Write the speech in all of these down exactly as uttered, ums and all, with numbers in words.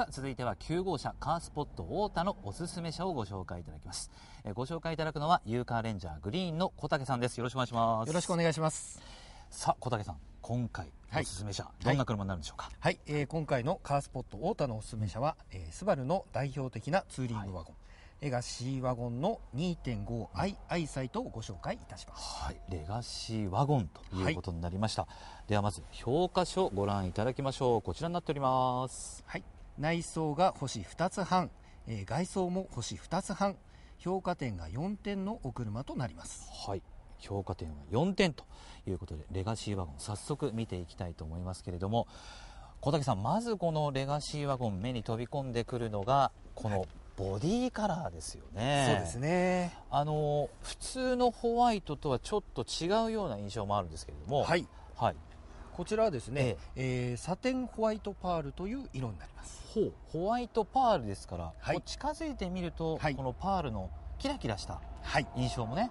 さあ続いてはきゅうごうしゃカースポット太田のおすすめ車をご紹介いただきます。えご紹介いただくのはユーカーレンジャーグリーンの小竹さんです。よろしくお願いします。よろしくお願いします。さあ小竹さん、今回おすすめ車、はい、どんな車になるんでしょうか。はい、えー、今回のカースポット太田のおすすめ車は、えー、スバルの代表的なツーリングワゴン、はい、レガシーワゴンの にてんごアイ アイサイトをご紹介いたします。はい、レガシーワゴンということになりました、はい、ではまず評価書をご覧いただきましょう。こちらになっております。はい、内装が星ふたつはん、えー、外装も星ふたつはん、評価点がよんてんのお車となります。はい、評価点はよんてんということで、レガシーワゴン早速見ていきたいと思いますけれども、小竹さん、まずこのレガシーワゴン目に飛び込んでくるのがこのボディカラーですよね。そうですね、あの普通のホワイトとはちょっと違うような印象もあるんですけれども、はい、はい、こちらはですね、えーえー、サテンホワイトパールという色になります。ほう、ホワイトパールですから、はい、こう近づいてみると、はい、このパールのキラキラした印象もね、は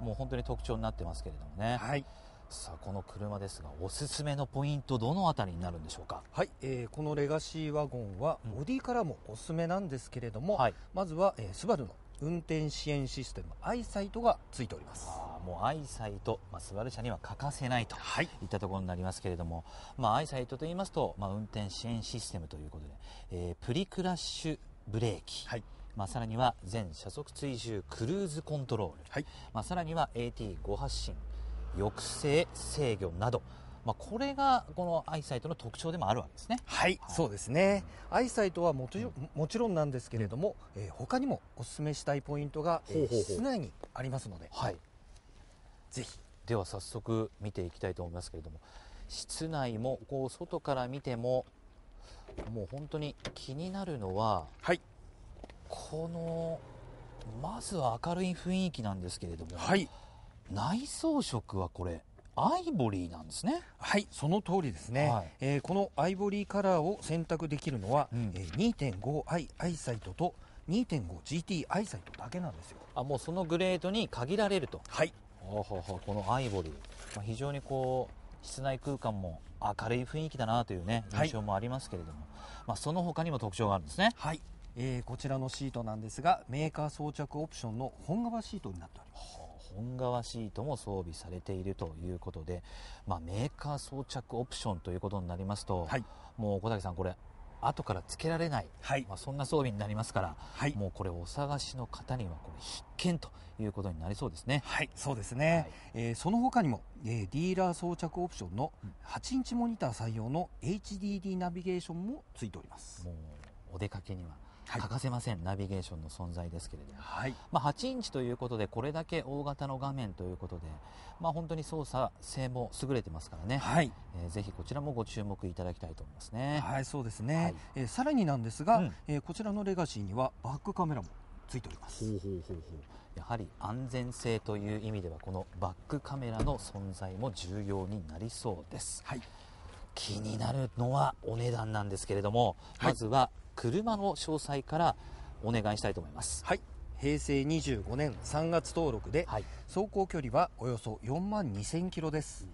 い、もう本当に特徴になってますけれどもね。はい、さあこの車ですが、おすすめのポイントどのあたりになるんでしょうか。はい、えー、このレガシーワゴンはボディからもおすすめなんですけれども、うん、まずは、えー、スバルの運転支援システムアイサイトがついております。あ、もうアイサイト、まあ、スバル車には欠かせないといったところになりますけれども、はい、まあ、アイサイトといいますと、まあ、運転支援システムということで、えー、プリクラッシュブレーキ、はい、まあ、さらには全車速追従クルーズコントロール、はい、まあ、さらには エーティー ご発進抑制制御など、まあ、これがこのアイサイトの特徴でもあるわけですね。はい、はい、そうですね、うん、アイサイトはもちろん、うん、もちろんなんですけれども、うん、えー、他にもお勧めしたいポイントが、えー、ほうほうほう室内にありますので、はい、ぜひでは早速見ていきたいと思いますけれども、室内もこう外から見てももう本当に気になるのは、はい、このまずは明るい雰囲気なんですけれども、はい、内装色はこれアイボリーなんですね。はい、その通りですね、はい、えー、このアイボリーカラーを選択できるのは、うん、えー、にてんごアイ アイサイトと にてんごジーティー アイサイトだけなんですよ。あ、もうそのグレードに限られると。はい、おはは、このアイボリー、まあ、非常にこう室内空間も明るい雰囲気だなというね印象もありますけれども、はい、まあ、その他にも特徴があるんですね。はい、えー、こちらのシートなんですが、メーカー装着オプションの本革シートになっております。本革シートも装備されているということで、まあ、メーカー装着オプションということになりますと、はい、もう小竹さん、これ後からつけられない、はい、まあ、そんな装備になりますから、はい、もうこれお探しの方にはこれ必見ということになりそうですね。はい、そうですね、はい、えー、その他にも、えー、ディーラー装着オプションのはちインチモニター採用の エイチディーディー ナビゲーションもついております。もうお出かけには欠かせません、はい、ナビゲーションの存在ですけれども、はい、まあ、はちインチということでこれだけ大型の画面ということで、まあ、本当に操作性も優れてますからね、はい、えー、ぜひこちらもご注目いただきたいと思いますね。はい、そうですね、はい、えー、さらになんですが、うん、えー、こちらのレガシーにはバックカメラもついております。ほうほうほうほう、やはり安全性という意味ではこのバックカメラの存在も重要になりそうです。はい、気になるのはお値段なんですけれども、はい、まずは車の詳細からお願いしたいと思います。はい、へいせいにじゅうごねんさんがつ登録で、はい、走行距離はおよそよんまんにせんキロです。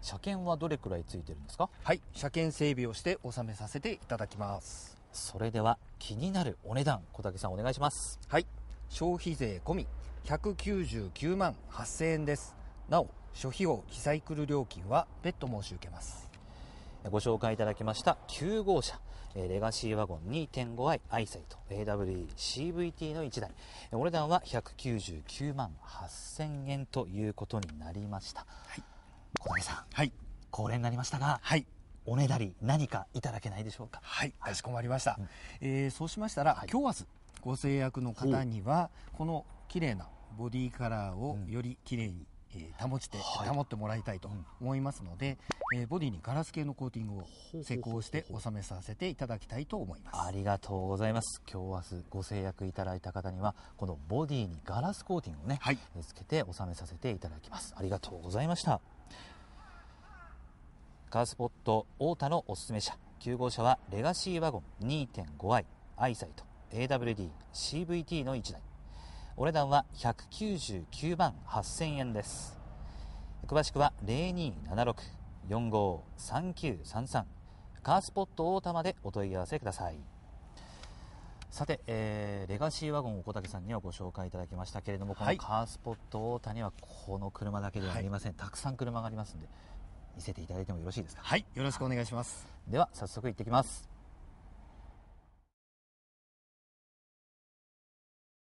車検はどれくらいついてるんですか。はい、車検整備をして納めさせていただきます。それでは気になるお値段、小竹さんお願いします。はい、消費税込みひゃくきゅうじゅうきゅうまんはっせんえんです。なお諸費用リサイクル料金は別途申し受けます。ご紹介いただきましたきゅうごうしゃレガシーワゴン にてんごアイ アイサイト エーダブリューイーシーブイティー のいちだい、お値段はひゃくきゅうじゅうきゅうまんはっせんえんということになりました。はい、小竹さん、はい、恒例になりましたが、はい、おねだり何かいただけないでしょうか。はい、かしこまりました。うん、えー、そうしましたら、はい、今日明日ご制約の方にはこの綺麗なボディカラーをより綺麗に、うん、えー、保ちて、はい、保ってもらいたいと思いますので、うん、えー、ボディにガラス系のコーティングを施工して納めさせていただきたいと思います。ありがとうございます。今日明日ご制約いただいた方にはこのボディにガラスコーティングをね、はい、つけて納めさせていただきます。ありがとうございました。カースポット太田のおすすめ車きゅうごうしゃはレガシーワゴン にてんごアイ アイサイト エーダブリューディーシーブイティー のいちだい、お値段はひゃくきゅうじゅうきゅうまんはっせんえんです。詳しくは ゼロにーななろく よんごーさんきゅうさんさん カースポット太田までお問い合わせください。さて、えー、レガシーワゴンを小竹さんにはご紹介いただきましたけれども、このカースポット太田にはこの車だけではありません、はい、たくさん車がありますので見せていただいてもよろしいですか。はい、よろしくお願いします。では早速行ってきます。